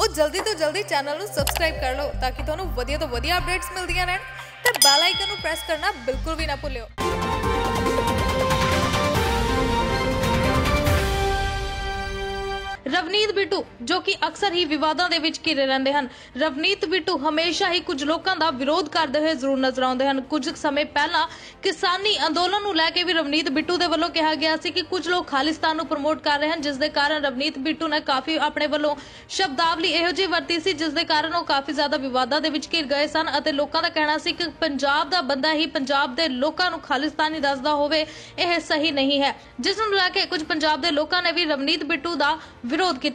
और जल्दी तो जल्दी चैनल सबसक्राइब कर लो ताकि तुहानू वधिया तो वधिया अपडेट्स मिलदियां रहन ते बैल आइकन नू प्रेस करना बिल्कुल भी ना भुल्लिओ। रवनीत बिट्टू जो कि अक्सर ही विवादों के विच घिरे रहंदे हन। रवनीत बिट्टू हमेशा ही कुछ लोगों का विरोध करते हुए जरूर नजर आउंदे हन। कुछ समय पहला किसानी अंदोलन नूं लैके भी रवनीत बिट्टू दे वल्लों कहा गया सी कि कुछ लोग खालिस्तान नूं प्रमोट कर रहे हैं, जिस दे कारण रवनीत बिट्टू ने काफ़ी अपने वल्लों शब्दावली इहो जी वरती सी जिस दे कारण वो काफ़ी ज़्यादा विवादां दे विच घिर गए सन। अते लोकां दा कहना सी कि पंजाब दा बंदा ही पंजाब दे लोकां नूं खालिस्तानी दसदा होवे इह सही नहीं है, जिस नूं लैके कुछ पंजाब दे लोकां ने भी रवनीत बिट्टू दा विरोध किया।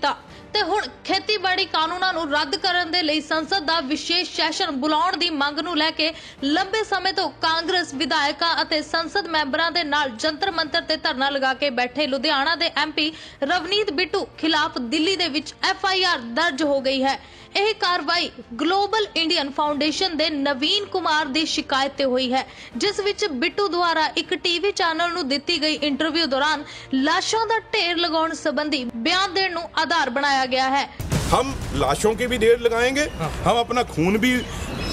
खेतीबाड़ी कानूनां नूं रद्द करन दे लई संसद दा विशेष सैशन बुलाउण दी मंग नूं लैके लंबे समय तो कांग्रेस विधायकां अते संसद मैंबरां दे नाल जंतर मंतर ते धरना लगा के बैठे लुधियाना दे MP रवनीत बिट्टू खिलाफ दिल्ली दे विच FIR दर्ज हो गई है। यह कार्रवाई ग्लोबल इंडियन फाउंडेशन दे नवीन कुमार दी शिकायत ते हुई है, जिस विच बिट्टू द्वारा एक टीवी चैनल नूं दित्ती गई इंटरव्यू दौरान लाशां दा ढेर लगाउण संबंधी बयान देण नूं आधार बनाया गया है। हम लाशों के भी ढेर लगाएंगे, हम अपना खून भी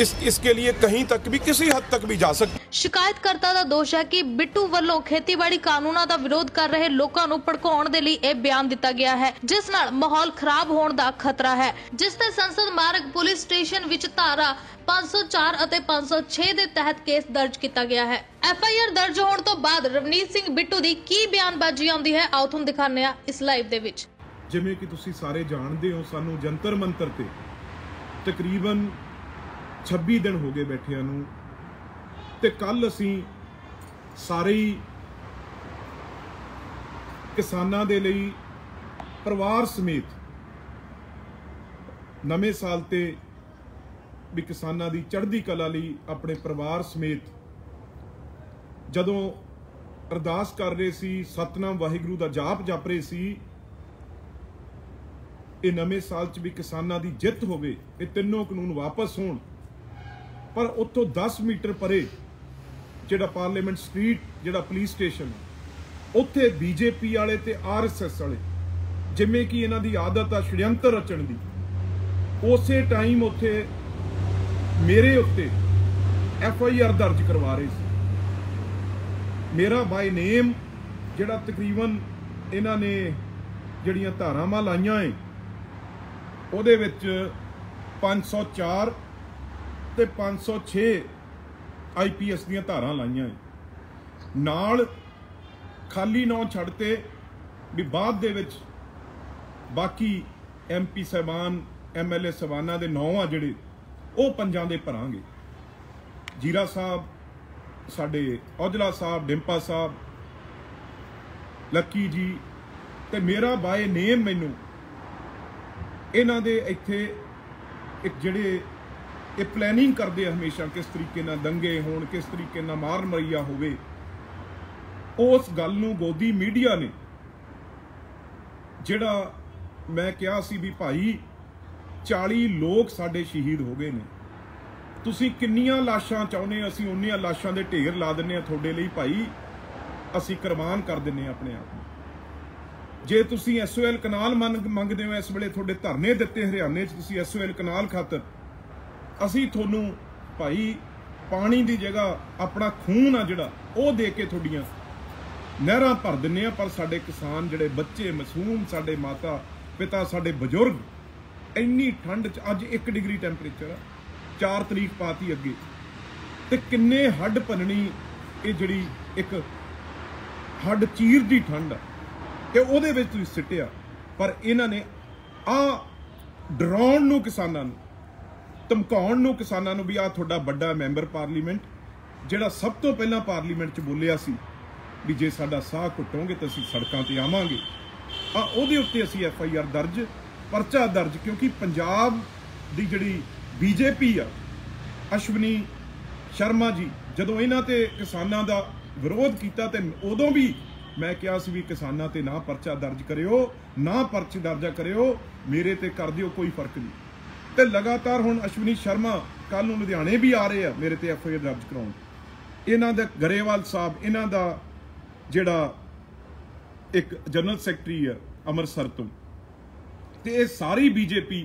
इसके लिए कहीं तक भी किसी हद तक भी जा सकते। शिकायतकर्ता का दोष है कि बिट्टू वालों खेतीबाड़ी कानूनों का विरोध कर रहे लोगों को भड़काने के लिए बयान दिया गया है, जिस नाल माहौल खराब होने का खतरा है, जिसते संसद मार्ग पुलिस स्टेशन विच धारा 504 अते 506 दे तहत केस दर्ज किया गया है। FIR दर्ज होने तो बाद रवनीत सिंह बिट्टू की क्या बयानबाजी आती है, आओ तुहानू दिखाने आ इस लाइव दे विच। जिमें कि तुसी सारे जानते हो सानू जंतर मंतर ते तकरीबन 26 दिन हो गए बैठिया नूं ते कल असीं सारे ही किसानां दे लई परिवार समेत नवें साल ते भी किसानां दी चढ़दी कला लई अपने परिवार समेत जदों अरदास कर रहे सी, सतनाम वाहिगुरू दा जाप जप रहे सी। ਇਹ ਨਵੇਂ ਸਾਲ 'ਚ भी किसानों की जित होवे, ये तीनों कानून वापस होण, पर उत्तों 10 मीटर परे जिहड़ा पार्लीमेंट स्ट्रीट जिहड़ा पुलिस स्टेशन उत्थे BJP वाले ते RSS वाले जिमें कि इन्हां दी आदत आ षडयंत्र रचण दी, उस टाइम उत्थे मेरे उत्ते FIR दर्ज करवा रहे सी। मेरा बाय नेम जिहड़ा तकरीबन इन्हां ने जिहड़ियां धारावां लाइयां है ਉਹਦੇ ਵਿੱਚ 504 ਤੇ 506 IPS ਦੀਆਂ ਧਾਰਾਂ ਲਾਈਆਂ ਹੈ। ਨਾਲ ਖਾਲੀ ਨੌ ਛੱਡਤੇ ਵੀ ਬਾਅਦ ਦੇ ਵਿੱਚ ਬਾਕੀ MP ਸਾਹਿਬਾਨ MLA ਸਾਹਿਬਾਨਾਂ ਦੇ ਨੌ ਆ ਜਿਹੜੇ ਉਹ ਪੰਜਾਂ ਦੇ ਭਰਾਂਗੇ। ਜੀਰਾ ਸਾਹਿਬ ਸਾਡੇ, ਔਜਲਾ ਸਾਹਿਬ, ਡਿੰਪਾ ਸਾਹਿਬ, ਲੱਕੀ ਜੀ ਤੇ ਮੇਰਾ ਬਾਏ ਨੇਮ ਮੈਨੂੰ इन्हां दे इत्थे एक जिहड़े प्लैनिंग करते हमेशा किस तरीके नाल दंगे होण, किस तरीके नाल मार मरिया होवे, उस गल नूं गोदी मीडिया ने जिहड़ा मैं कहा सी भी भाई 40 लोग साडे शहीद हो गए ने, तुसीं किन्नियां लाशां चाहुंदे असीं उन्नियां लाशां दे ढेर ला दिंदे आ तुहाडे लई भाई, असीं कुर्बान कर दिंदे आ अपने आप। जे तुसी SOL कनाल मंगते हो, इस वेले थोड़े धरने दिते हरियाणे च SOL कनाल खातर, असी थोनू भाई पानी की जगह अपना खून आ जिहड़ा वो दे के थोड़ियां नहरां भर दिंदे आ, पर साडे किसान जिहड़े बच्चे मासूम, साडे माता पिता, साडे बजुर्ग इन्नी ठंड च अज 1 डिग्री टैंपरेचर 4 तारीख पाती अगे ते किन्ने हड्ड भननी, ये जिहड़ी एक हड्ड चीर दी ठंड आ कि उहदे विच तुसीं सिटिया, पर इन्हां ने आ डराउण नूं किसानां नूं, धमकाउण नूं किसानां नूं भी आ तुहाडा वड्डा मैंबर पार्लीमेंट जिहड़ा सब तो पहलां पार्लीमेंट च बोलिया सी भी जे साडा साह घुट्टोंगे तो असीं सड़कां ते आवांगे, आ उहदे उत्ते असीं FIR दर्ज परचा दर्ज, क्योंकि पंजाब दी जिहड़ी BJP आ अश्वनी शर्मा जी जदों इन्हां ते किसानां दा विरोध कीता ते उदों भी मैं कहा सी भी किसानां ते ना परचा दर्ज करिओ, ना परच दर्जा करिओ, मेरे ते कर दिओ कोई फर्क नहीं। तो लगातार हुण अश्विनी शर्मा कल नूं लुधियाणे भी आ रहे हैं मेरे ते FIR दर्ज कराउण, इन्हां दा गरेवाल साहब इन्हां दा जिहड़ा एक जनरल सैकटरी है अमृतसर तो, ते सारी BJP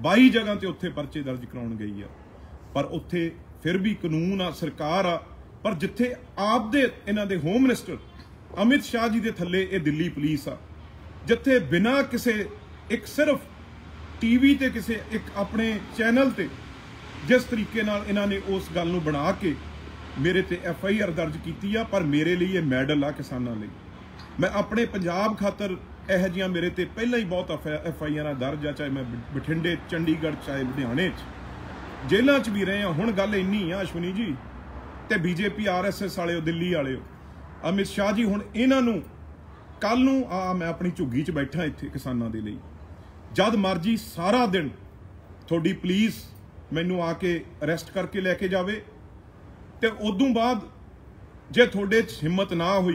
22 ਜਗ੍ਹਾ ਤੇ ਉੱਥੇ ਪਰਚੇ ਦਰਜ ਕਰਾਉਣ ਗਈ ਆ, ਪਰ ਉੱਥੇ ਫਿਰ ਵੀ ਕਾਨੂੰਨ ਆ, ਸਰਕਾਰ ਆ। ਪਰ ਜਿੱਥੇ ਆਪ ਦੇ ਇਹਨਾਂ ਦੇ ਹੋਮ ਮਿਨਿਸਟਰ ਅਮਿਤ ਸ਼ਾਹ ਜੀ ਦੇ ਥੱਲੇ ਇਹ ਦਿੱਲੀ ਪੁਲਿਸ ਆ, ਜਿੱਥੇ ਬਿਨਾ ਕਿਸੇ ਇੱਕ ਸਿਰਫ ਟੀਵੀ ਤੇ ਕਿਸੇ ਇੱਕ ਆਪਣੇ ਚੈਨਲ ਤੇ जिस तरीके नाल इन्हां ने उस गल नूं बना के मेरे ते FIR दर्ज की आ, पर मेरे लिए मैडल आ किसानां लई। मैं अपने पंजाब खातर इह जिहां मेरे ते पहला ही बहुत FIR दर्ज आ, चाहे मैं बठिंडे, चंडीगढ़, चाहे लुधियाणे जेलों च भी रहे। हुण गल इन्नी आ अश्विनी जी ते BJP RSS वाले दिल्ली वाले अमित शाह जी, हुण इन्हां नूं कल नूं मैं अपनी झुग्गी च बैठा इत्थे किसानां दे लई, जद मर्जी सारा दिन तुहाडी पुलिस मैनू आके अरेस्ट करके लैके जाए, तो उदों बाद जे थोड़े हिम्मत ना हुई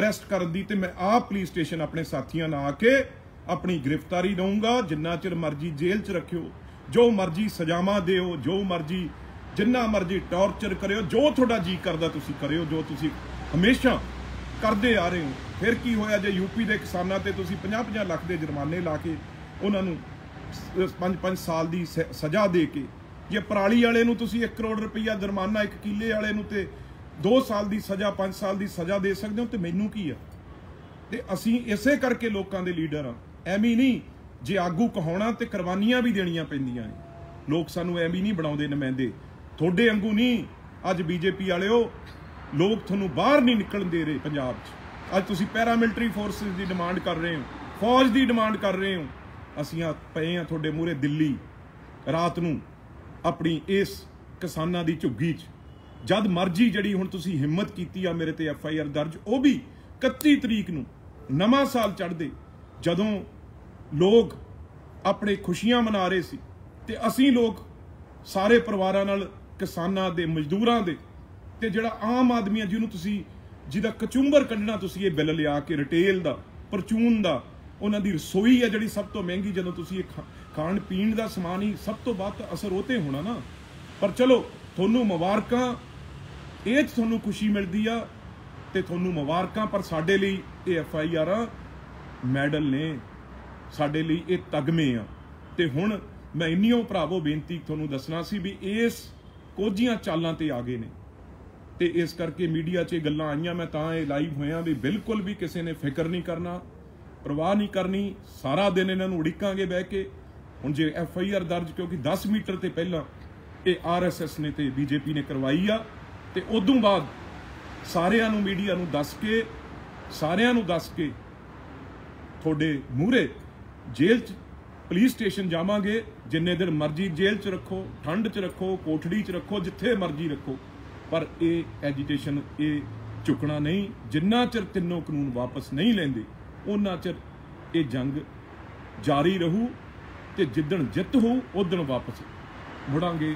अरेस्ट कर दी तो मैं आप पुलिस स्टेशन अपने साथियों ना आके अपनी गिरफ्तारी दूंगा। जिन्ना चिर मर्जी जेल च रखियो, जो मर्जी सजाव दो, जो मर्जी जिन्ना मर्जी टॉर्चर करो, जो थोड़ा जी करदा तुसी करो, जो तुसी हमेशा करते आ रहे हो। फिर की होया जे यूपी के किसानों ते तुसी 50-50 लाख के जुर्माने ला के उन्होंने 5-5 साल की सज़ा दे के, जे पराली वाले नूं तुसीं 1 करोड़ रुपया जुर्माना, एक किले वाले नूं ते 2 साल की सज़ा, 5 साल की सज़ा दे सकदे हो, तो मैनू की आ। ते असीं इसे करके लोकां दे लीडर आ, ऐवें नहीं जे आगू कहाउणा ते कुर्बानियां भी देणियां पैंदियां ने। लोग सानूं ऐवें नहीं बनाउंदे नमाइंदे, थोड़े वांगू नहीं। अज BJP वालिओ लोग तुहानूं बाहर नहीं निकलण दे रहे पंजाब 'च। अज तुसीं पैरामिलिटरी फोर्सिस की डिमांड कर रहे हो, फौज की डिमांड कर रहे हो। ਅਸੀਂ ਪਏ ਹਾਂ ਤੁਹਾਡੇ ਮੂਹਰੇ ਦਿੱਲੀ ਰਾਤ ਨੂੰ ਆਪਣੀ ਇਸ ਕਿਸਾਨਾਂ ਦੀ ਝੁੱਗੀ 'ਚ। ਜਦ ਮਰਜ਼ੀ ਜਿਹੜੀ ਹੁਣ ਤੁਸੀਂ ਹਿੰਮਤ ਕੀਤੀ ਆ ਮੇਰੇ ਤੇ FIR ਦਰਜ, ਉਹ ਵੀ 31 ਤਰੀਕ ਨੂੰ ਨਵਾਂ ਸਾਲ ਚੜ੍ਹਦੇ, ਜਦੋਂ ਲੋਕ ਆਪਣੇ ਖੁਸ਼ੀਆਂ ਮਨਾ ਰਹੇ ਸੀ ਤੇ ਅਸੀਂ ਲੋਕ ਸਾਰੇ ਪਰਿਵਾਰਾਂ ਨਾਲ ਕਿਸਾਨਾਂ ਦੇ, ਮਜ਼ਦੂਰਾਂ ਦੇ ਤੇ ਜਿਹੜਾ ਆਮ ਆਦਮੀ ਆ ਜਿਹਨੂੰ ਤੁਸੀਂ, ਜਿਹਦਾ ਕਚੂੰਬਰ ਕੱਢਣਾ ਤੁਸੀਂ ਇਹ ਬਿੱਲ ਲਿਆ ਕੇ, ਰਿਟੇਲ ਦਾ, ਪਰਚੂਨ ਦਾ, उन्हां दी रसोई है जिहड़ी सब तो महंगी, जदों तुसीं खाण पीण दा समान ही सब तो बाद असर होते होना ना। पर चलो तुहानूं मुबारकां, ये तुहानूं खुशी मिलदी आ ते तुहानूं मुबारकां। पर साडे लई ये FIR मैडल ने, साडे लई ये तगमे आ। ते हुण मैं इन्नियों भरावो बेनती तुहानूं दसना सी भी इस कोझियां चालां ते आ गए ने, ते इस करके मीडिया 'च गल्लां आईयां। मैं तां ये लाइव होया भी बिल्कुल भी किसी ने फिकर नहीं करना, परवाह नहीं करनी। सारा दिन इन्हों उड़ीकांगे बह के। हुण जे FIR दर्ज, क्योंकि 10 मीटर तो पहला ये RSS ने तो BJP ने करवाई आ, तो उदों बाद सारियां नूं मीडिया नूं दस के, सारियां नूं दस के थोड़े मूहरे जेल च, पुलिस स्टेशन जावांगे। जिन्ने दिन मर्जी जेल च रखो, ठंड च रखो, कोठड़ी च रखो, जिथे मर्जी रखो, पर ये एजीटेशन ये चुकना नहीं। जिन्ना चिर तीनों कानून वापस नहीं लैंदे उन्ना चर ये जंग जारी रहू, तो जिदन जित हो उदन वापस मुड़ांगे।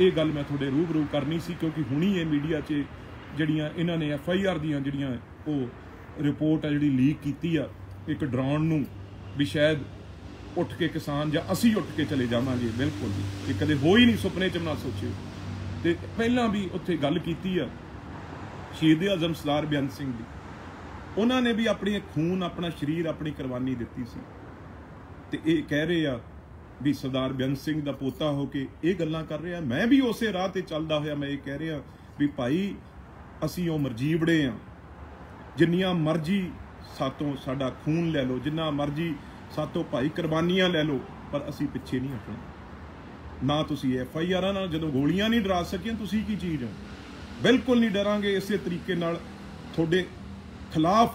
ये गल मैं थोड़े रूबरू करनी सी, क्योंकि हुणी ये मीडिया 'च जड़ियां इन्हां ने FIR दियां जड़ियां वो रिपोर्ट आ जी लीक की आ, एक डराउण नूं भी शायद उठ के किसान जां असीं उठ के चले जावांगे। बिल्कुल भी ये कदे हो ही नहीं, सुपने च ना सोचियो। तो पहलां भी उत्थे गल कीती आ शहीद आजम सरदार बेअंत सिंह दी, उन्होंने भी अपनी खून, अपना शरीर, अपनी कुर्बानी दी सी। ते ये कह रहे आ भी सरदार बेअंत सिंह दा पोता हो के ये गल्लां कर रहे हैं। मैं भी उस राह ते चलदा होया मैं ये कह रहा भी भाई असीं उमर जीवड़े आ, जिन्नियां मर्जी सातों साडा खून लै लो, जिन्ना मर्जी सातों भाई कुर्बानियां लै लो, पर असीं पिछे नहीं हटणा। ना तुसीं FIR नाल, जदों गोलियां नहीं डरा सकियां तुसीं की चीज़ हो, बिल्कुल नहीं डरांगे। इस तरीके नाल तुहाडे खिलाफ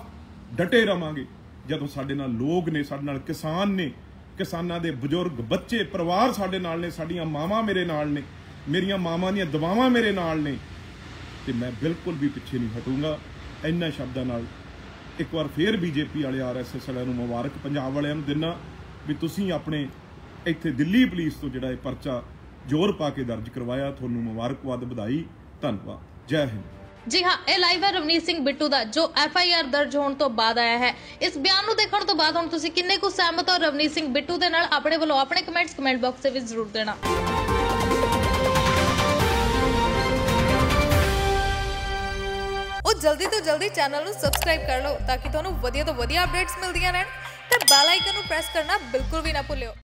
डटे रवांगे। जदों साडे नाल लोग ने, साडे नाल किसान ने, किसानां दे बजुर्ग, बच्चे, परिवार साडे नाल ने, साडीआं मावां मेरे नाल ने, मेरियां मावां दीआं दुआवां मेरे नाल ने, ते मैं बिल्कुल भी पिछे नहीं हटूंगा। इन्हां शब्दां नाल एक बार फिर BJP वाले RSS वालिआं नूं मुबारक पंजाब वालिआं नूं दिना भी तुसीं अपने इत्थे दिल्ली पुलिस तो जिहड़ा परचा जोर पा के दर्ज करवाया, तुहानूं मुबारकबाद, बधाई, धन्नवाद, जय हिंद। जी हाँ, यह लाइव है रवनीत सिंह बिट्टू का, जो FIR दर्ज होने तो बाद आया है। इस बयान को देखने तो बाद हम तुम किन्ने कुछ सहमत हो रवनीत सिंह बिट्टू के नाल, अपने वालों अपने कमेंट्स कमेंट बॉक्स से भी जरूर देना। और जल्दी तो जल्दी चैनल को सबसक्राइब कर लो, ताकि तुहानू वधिया तो वधिया अपडेट्स मिलदियां रहन, ते बेल आइकन को प्रेस करना बिल्कुल भी ना भूलियो।